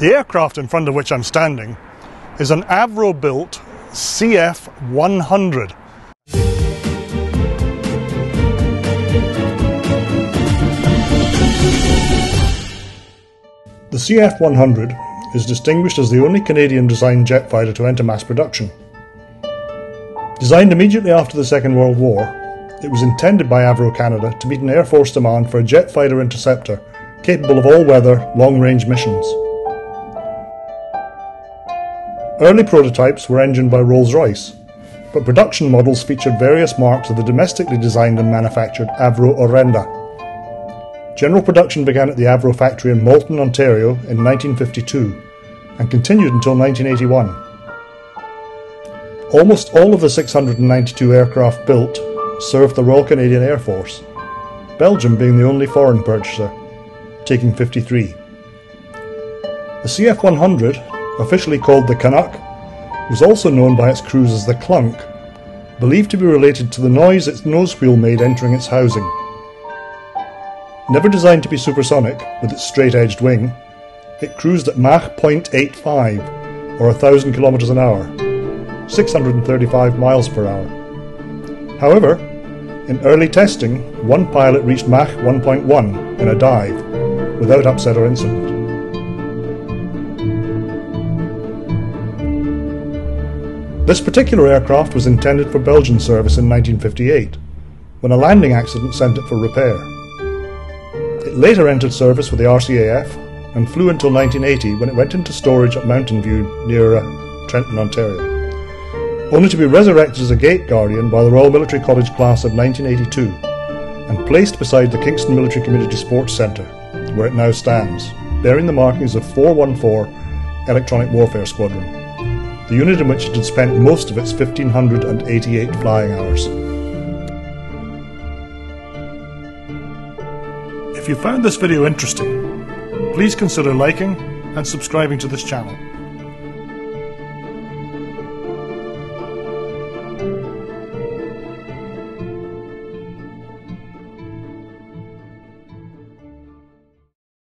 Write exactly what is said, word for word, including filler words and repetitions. The aircraft in front of which I'm standing is an Avro-built C F one hundred. The C F one hundred is distinguished as the only Canadian-designed jet fighter to enter mass production. Designed immediately after the Second World War, it was intended by Avro Canada to meet an Air Force demand for a jet fighter interceptor capable of all-weather, long-range missions. Early prototypes were engined by Rolls Royce, but production models featured various marks of the domestically designed and manufactured Avro Orenda. General production began at the Avro factory in Malton, Ontario in nineteen fifty-two and continued until nineteen eighty-one. Almost all of the six hundred ninety-two aircraft built served the Royal Canadian Air Force, Belgium being the only foreign purchaser, taking fifty-three. The C F one hundred, officially called the Canuck, was also known by its crews as the Clunk, believed to be related to the noise its nose wheel made entering its housing. Never designed to be supersonic, with its straight-edged wing, it cruised at Mach zero point eight five, or one thousand kilometres an hour, six hundred thirty-five miles per hour. However, in early testing, one pilot reached Mach one point one in a dive, without upset or incident. This particular aircraft was intended for Belgian service in nineteen fifty-eight, when a landing accident sent it for repair. It later entered service with the R C A F and flew until nineteen eighty when it went into storage at Mountain View near uh, Trenton, Ontario, only to be resurrected as a gate guardian by the Royal Military College class of nineteen eighty-two and placed beside the Kingston Military Community Sports Centre, where it now stands, bearing the markings of four one four Electronic Warfare Squadron, the unit in which it had spent most of its one thousand five hundred eighty-eight flying hours. If you found this video interesting, please consider liking and subscribing to this channel.